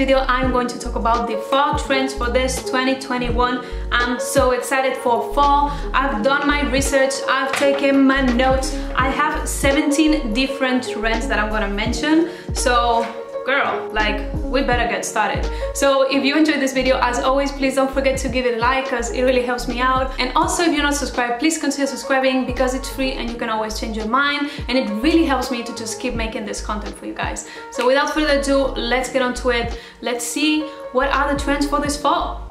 video, I'm going to talk about the fall trends for this 2021. I'm so excited for fall. I've done my research, I've taken my notes. I have 17 different trends that I'm gonna mention. So girl, like, we better get started. So if you enjoyed this video, as always, please don't forget to give it a like because it really helps me out. And also, if you're not subscribed, please consider subscribing because it's free and you can always change your mind, and it really helps me to just keep making this content for you guys. So without further ado, let's get on to it. Let's see what are the trends for this fall.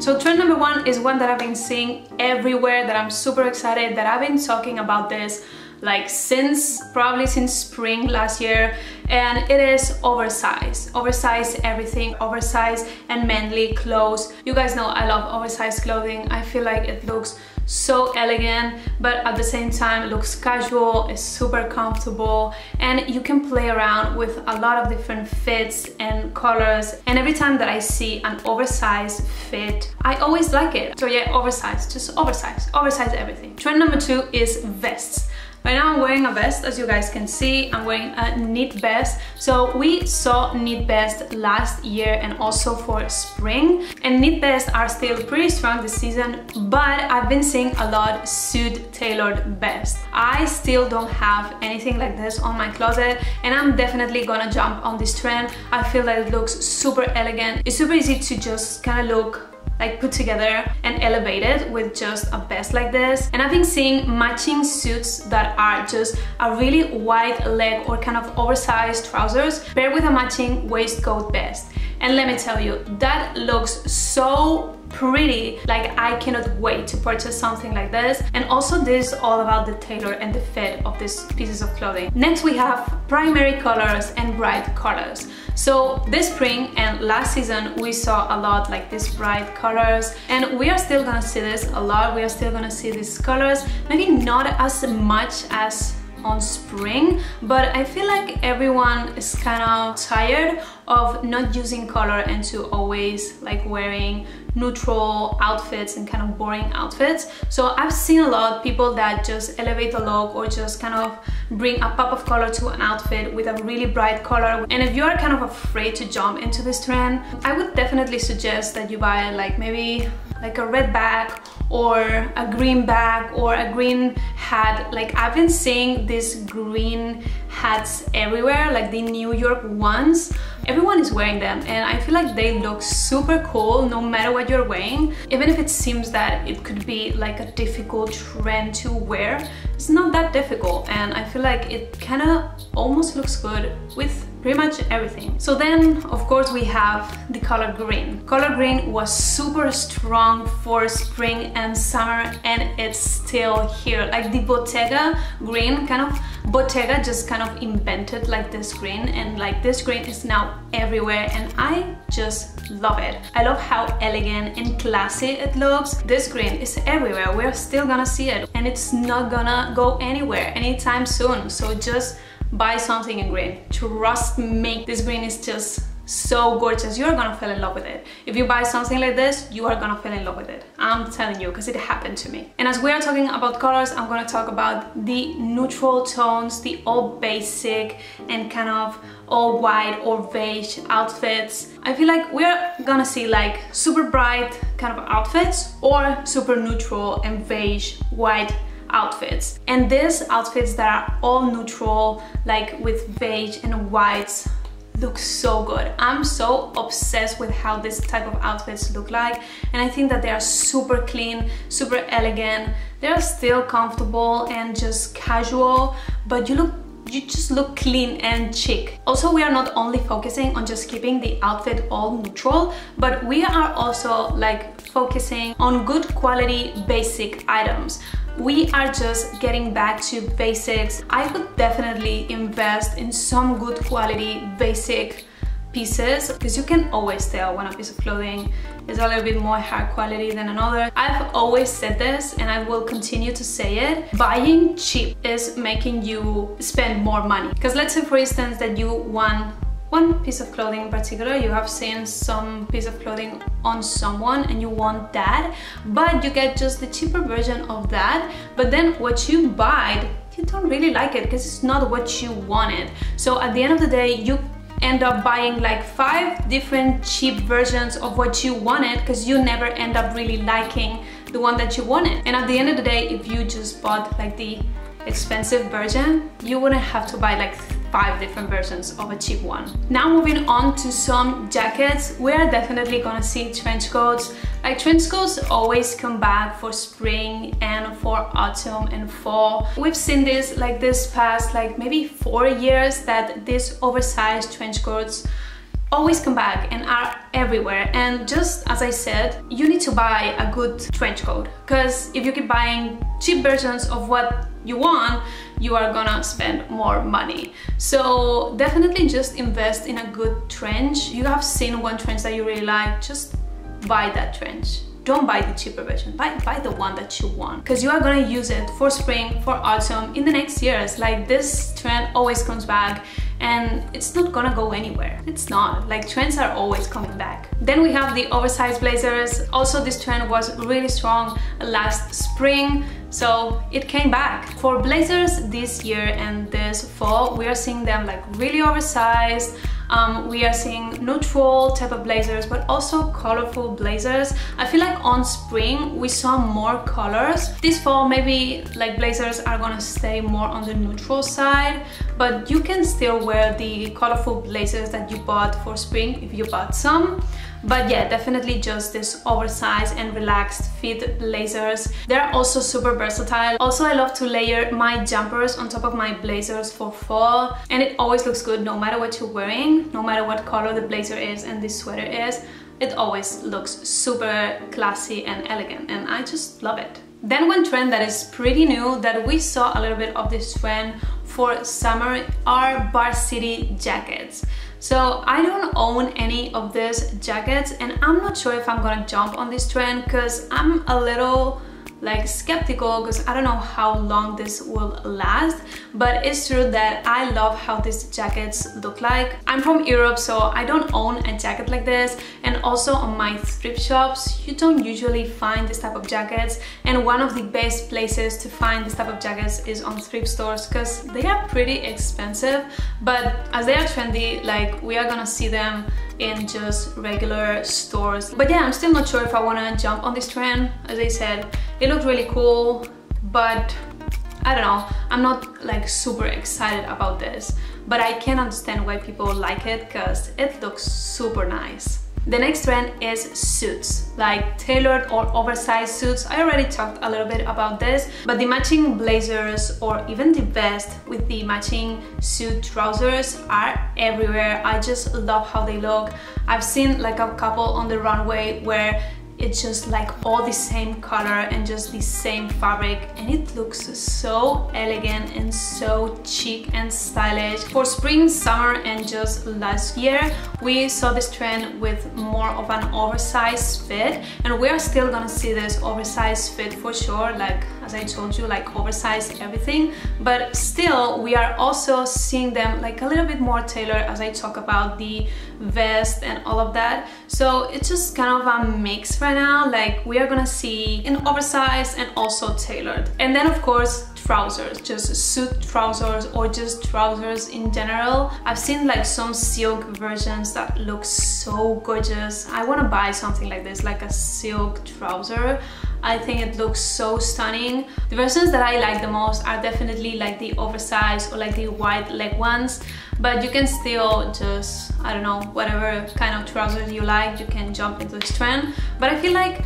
So trend number one is one that I've been seeing everywhere, that I'm super excited, that I've been talking about this like probably since spring last year, and it is oversized everything, oversized and manly clothes. You guys know I love oversized clothing. I feel like it looks so elegant, but at the same time it looks casual, it's super comfortable, and you can play around with a lot of different fits and colors. And every time that I see an oversized fit, I always like it. So yeah, oversized, just oversized everything. Trend number two is vests. Right now I'm wearing a vest, as you guys can see. I'm wearing a knit vest. So we saw knit vest last year and also for spring. And knit vests are still pretty strong this season, but I've been seeing a lot suit tailored vests. I still don't have anything like this on my closet, and I'm definitely gonna jump on this trend. I feel that it looks super elegant. It's super easy to just kind of look like put together and elevated with just a vest like this. And I've been seeing matching suits that are just a really wide leg or kind of oversized trousers paired with a matching waistcoat vest. And let me tell you, that looks so pretty. Like, I cannot wait to purchase something like this. And also, this is all about the tailor and the fit of these pieces of clothing. Next we have primary colors and bright colors. So this spring and last season we saw a lot like these bright colors, and we are still gonna see this a lot. We are still gonna see these colors, maybe not as much as on spring, but I feel like everyone is kind of tired of not using color and to always like wearing neutral outfits and kind of boring outfits. So I've seen a lot of people that just elevate a look or just kind of bring a pop of color to an outfit with a really bright color. And if you are kind of afraid to jump into this trend, I would definitely suggest that you buy like maybe like a red bag or a green bag or a green hat. Like, I've been seeing these green hats everywhere, like the New York ones. Everyone is wearing them, and I feel like they look super cool no matter what you're wearing. Even if it seems that it could be like a difficult trend to wear, it's not that difficult, and I feel like it kind of almost looks good with pretty much everything. So then, of course, we have the color green. Color green was super strong for spring and summer, and it's still here. Like the Bottega green, kind of Bottega just kind of invented like this green, and like this green is now everywhere, and I just love it. I love how elegant and classy it looks. This green is everywhere. We're still gonna see it, and it's not gonna go anywhere anytime soon. So just buy something in green. Trust me, this green is just so gorgeous. You're gonna fall in love with it. If you buy something like this, you are gonna fall in love with it. I'm telling you, because it happened to me. And as we are talking about colors, I'm gonna talk about the neutral tones, the all basic and kind of all white or beige outfits. I feel like we're gonna see like super bright kind of outfits or super neutral and beige white outfits. And these outfits that are all neutral, like with beige and whites, look so good. I'm so obsessed with how this type of outfits look like, and I think that they are super clean, super elegant. They are still comfortable and just casual, but you just look clean and chic. Also, we are not only focusing on just keeping the outfit all neutral, but we are also like focusing on good quality basic items. We are just getting back to basics. I would definitely invest in some good quality basic pieces, because you can always tell when a piece of clothing is a little bit more high quality than another. I've always said this, and I will continue to say it. Buying cheap is making you spend more money. Because let's say, for instance, that you want one piece of clothing in particular, you have seen some piece of clothing on someone and you want that, but you get just the cheaper version of that. But then what you buy you don't really like it because it's not what you wanted. So at the end of the day, you end up buying like 5 different cheap versions of what you wanted because you never end up really liking the one that you wanted. And at the end of the day, if you just bought like the expensive version, you wouldn't have to buy like 5 different versions of a cheap one. Now moving on to some jackets, we are definitely gonna see trench coats. Like trench coats always come back for spring and for autumn and fall. We've seen this like this past like maybe 4 years that these oversized trench coats always come back and are everywhere. And just as I said, you need to buy a good trench coat because if you keep buying cheap versions of what you want, you are gonna spend more money. So definitely just invest in a good trench. You have seen one trench that you really like, just buy that trench. Don't buy the cheaper version, buy the one that you want because you are gonna use it for spring, for autumn, in the next years. Like this trend always comes back and it's not gonna go anywhere. It's not, like trends are always coming back. Then we have the oversized blazers. Also this trend was really strong last spring, so it came back. For blazers this year and this fall, we are seeing them like really oversized. We are seeing neutral type of blazers, but also colorful blazers. I feel like on spring we saw more colors. This fall maybe like blazers are gonna stay more on the neutral side, but you can still wear the colorful blazers that you bought for spring if you bought some. But yeah, definitely just this oversized and relaxed fit blazers. They're also super versatile. Also, I love to layer my jumpers on top of my blazers for fall, and it always looks good no matter what you're wearing, no matter what color the blazer is and this sweater is. It always looks super classy and elegant, and I just love it. Then one trend that is pretty new that we saw a little bit of this trend for summer are Bar City jackets. So I don't own any of these jackets and I'm not sure if I'm gonna jump on this trend because I'm a little like skeptical because I don't know how long this will last, but it's true that I love how these jackets look like. I'm from Europe, so I don't own a jacket like this, and also on my thrift shops you don't usually find this type of jackets, and one of the best places to find this type of jackets is on thrift stores because they are pretty expensive, but as they are trendy, like we are gonna see them in just regular stores. But yeah, I'm still not sure if I wanna jump on this trend. As I said, it looked really cool, but I don't know, I'm not like super excited about this, but I can understand why people like it because it looks super nice. The next trend is suits, like tailored or oversized suits. I already talked a little bit about this, but the matching blazers or even the vest with the matching suit trousers are everywhere. I just love how they look. I've seen like a couple on the runway where it's just like all the same color and just the same fabric, and it looks so elegant and so chic and stylish. For spring, summer and just last year we saw this trend with more of an oversized fit, and we are still gonna see this oversized fit for sure. Like as I told you, like oversized everything, but still we are also seeing them like a little bit more tailored, as I talk about the vest and all of that. So it's just kind of a mix right now, like we are gonna see an oversized and also tailored. And then of course trousers, just suit trousers or just trousers in general. I've seen like some silk versions that look so gorgeous. I wanna buy something like this, like a silk trouser. I think it looks so stunning. The versions that I like the most are definitely like the oversized or like the wide leg ones, but you can still just, I don't know, whatever kind of trousers you like, you can jump into this trend. But I feel like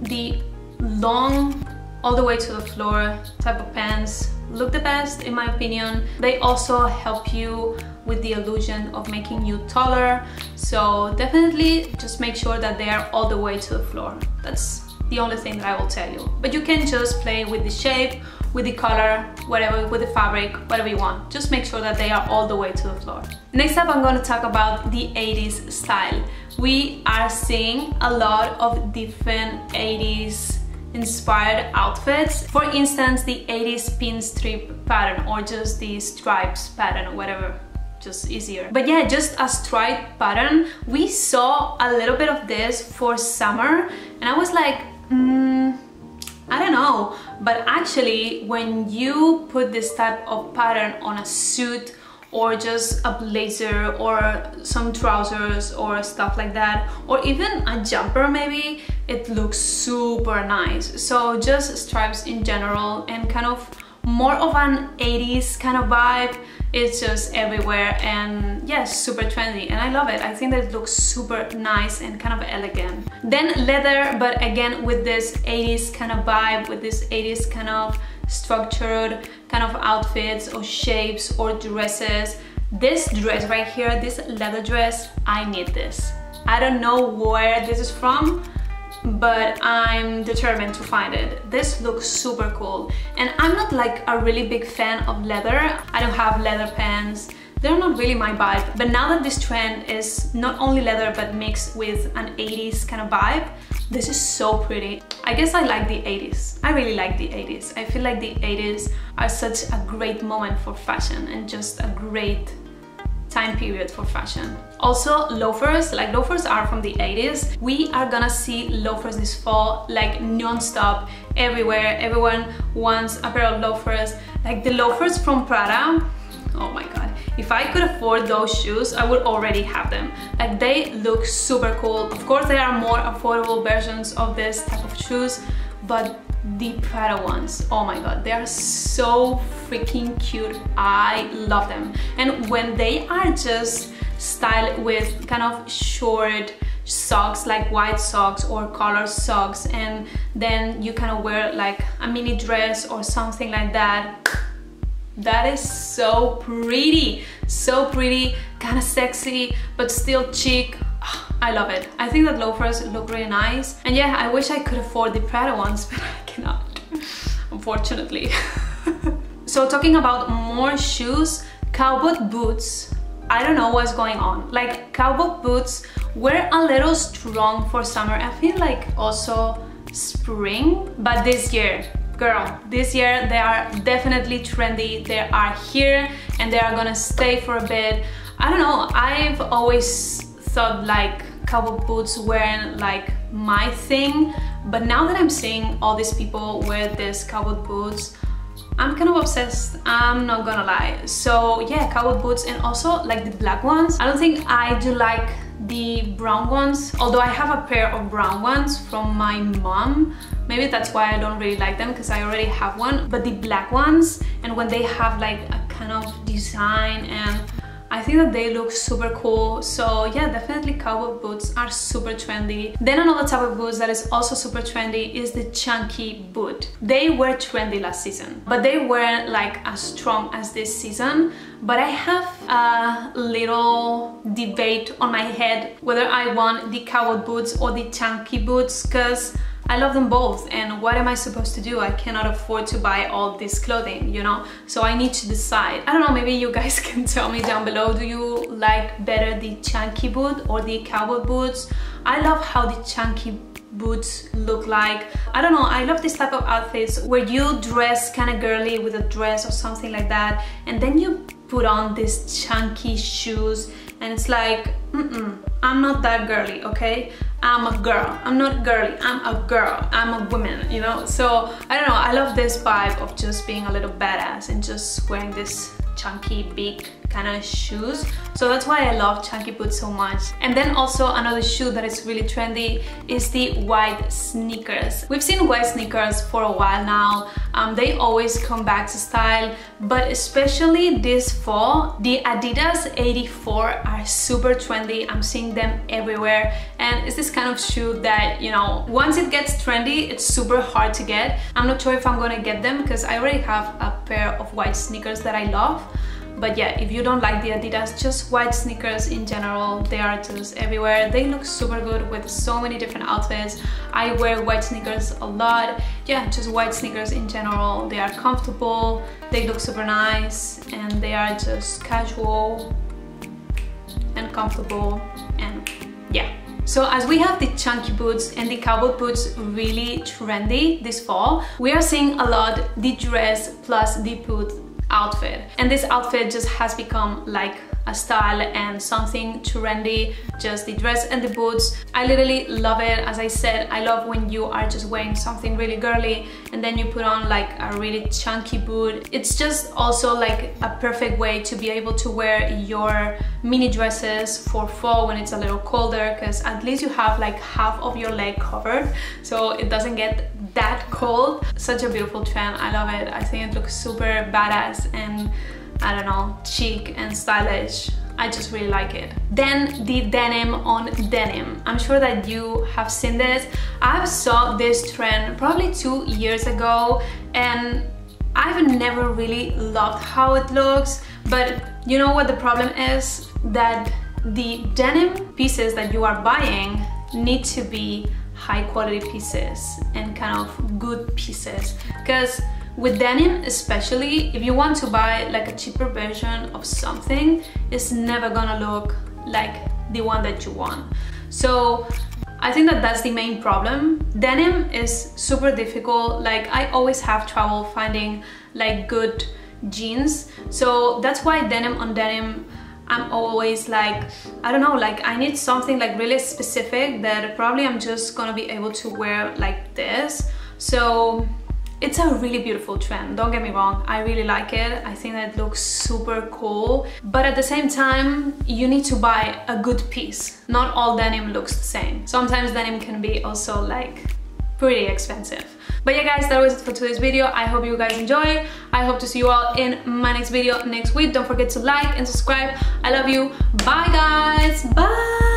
the long all the way to the floor type of pants look the best in my opinion. They also help you with the illusion of making you taller, so definitely just make sure that they are all the way to the floor. That's the only thing that I will tell you, but you can just play with the shape, with the color, whatever, with the fabric, whatever you want. Just make sure that they are all the way to the floor. Next up, I'm going to talk about the 80s style. We are seeing a lot of different 80s inspired outfits. For instance, the 80s pinstripe pattern or just the stripes pattern or whatever, just easier. But yeah, just a stripe pattern. We saw a little bit of this for summer and I was like, I don't know, but actually when you put this type of pattern on a suit or just a blazer or some trousers or stuff like that, or even a jumper maybe, it looks super nice. So just stripes in general and kind of more of an 80s kind of vibe. It's just everywhere and yes, super trendy, and I love it. I think that it looks super nice and kind of elegant. Then leather, but again with this 80s kind of vibe, with this 80s kind of structured kind of outfits or shapes or dresses. This dress right here, this leather dress, I need this. I don't know where this is from, but I'm determined to find it. This looks super cool, and I'm not like a really big fan of leather. I don't have leather pants, they're not really my vibe, but now that this trend is not only leather but mixed with an 80s kind of vibe, this is so pretty. I guess I like the 80s. I really like the 80s. I feel like the 80s are such a great moment for fashion and just a great time period for fashion. Also loafers, like loafers are from the 80s. We are gonna see loafers this fall like non-stop everywhere. Everyone wants a pair of loafers, like the loafers from Prada. Oh my god, if I could afford those shoes, I would already have them. Like they look super cool. Of course there are more affordable versions of this type of shoes, but the Prada ones, oh my god, they are so freaking cute. I love them. And when they are just styled with kind of short socks, like white socks or colored socks, and then you kind of wear like a mini dress or something like that, that is so pretty. So pretty, kind of sexy, but still chic. I love it. I think that loafers look really nice, and yeah, I wish I could afford the Prada ones, but I cannot, unfortunately. So talking about more shoes, cowboy boots. I don't know what's going on. Like cowboy boots were a little strong for summer. I feel like also spring, but this year, girl, this year they are definitely trendy. They are here and they are gonna stay for a bit. I don't know, I've always thought like cowboy boots weren't like my thing, but now that I'm seeing all these people wear these cowboy boots, I'm kind of obsessed, I'm not gonna lie. So yeah, cowboy boots, and also like the black ones. I don't think I do like the brown ones, although I have a pair of brown ones from my mom. Maybe that's why I don't really like them, because I already have one. But the black ones, and when they have like a kind of design, and I think that they look super cool. So yeah, definitely cowboy boots are super trendy. Then another type of boots that is also super trendy is the chunky boot. They were trendy last season, but they weren't like as strong as this season. But I have a little debate on my head whether I want the cowboy boots or the chunky boots, because I love them both, and what am I supposed to do? I cannot afford to buy all this clothing, you know? So I need to decide. I don't know, maybe you guys can tell me down below, do you like better the chunky boot or the cowboy boots? I love how the chunky boots look like. I don't know, I love this type of outfits where you dress kind of girly with a dress or something like that, and then you put on these chunky shoes, and it's like, I'm not that girly, okay? I'm a girl, I'm not girly, I'm a girl, I'm a woman, you know? So, I don't know, I love this vibe of just being a little badass and just wearing this chunky, big kind of shoes. So that's why I love chunky boots so much. And then also another shoe that is really trendy is the white sneakers. We've seen white sneakers for a while now. They always come back to style, but especially this fall, the Adidas 84 are super trendy. I'm seeing them everywhere, and it's this kind of shoe that, you know, once it gets trendy, it's super hard to get. I'm not sure if I'm gonna get them, because I already have a pair of white sneakers that I love. But yeah, if you don't like the Adidas, just white sneakers in general, they are just everywhere. They look super good with so many different outfits. I wear white sneakers a lot. Yeah, just white sneakers in general. They are comfortable, they look super nice, and they are just casual and comfortable, and yeah. So as we have the chunky boots and the cowboy boots really trendy this fall, we are seeing a lot the dress plus the boot outfit, and this outfit just has become like a style and something trendy, just the dress and the boots. I literally love it. As I said, I love when you are just wearing something really girly and then you put on like a really chunky boot. It's just also like a perfect way to be able to wear your mini dresses for fall when it's a little colder, because at least you have like half of your leg covered, so it doesn't get that cold. Such a beautiful trend, I love it. I think it looks super badass and, I don't know, chic and stylish. I just really like it. Then the denim on denim. I'm sure that you have seen this. I saw this trend probably 2 years ago and I've never really loved how it looks, but you know what the problem is? That the denim pieces that you are buying need to be high quality pieces and kind of good pieces, because with denim especially, if you want to buy like a cheaper version of something, it's never gonna look like the one that you want. So I think that that's the main problem. Denim is super difficult. Like, I always have trouble finding like good jeans, so that's why denim on denim, I'm always like, I don't know, like I need something like really specific that probably I'm just gonna be able to wear like this. So it's a really beautiful trend, don't get me wrong, I really like it. I think that it looks super cool, but at the same time you need to buy a good piece. Not all denim looks the same. Sometimes denim can be also like pretty expensive. But yeah guys, that was it for today's video. I hope you guys enjoyed. I hope to see you all in my next video next week. Don't forget to like and subscribe. I love you. Bye guys. Bye.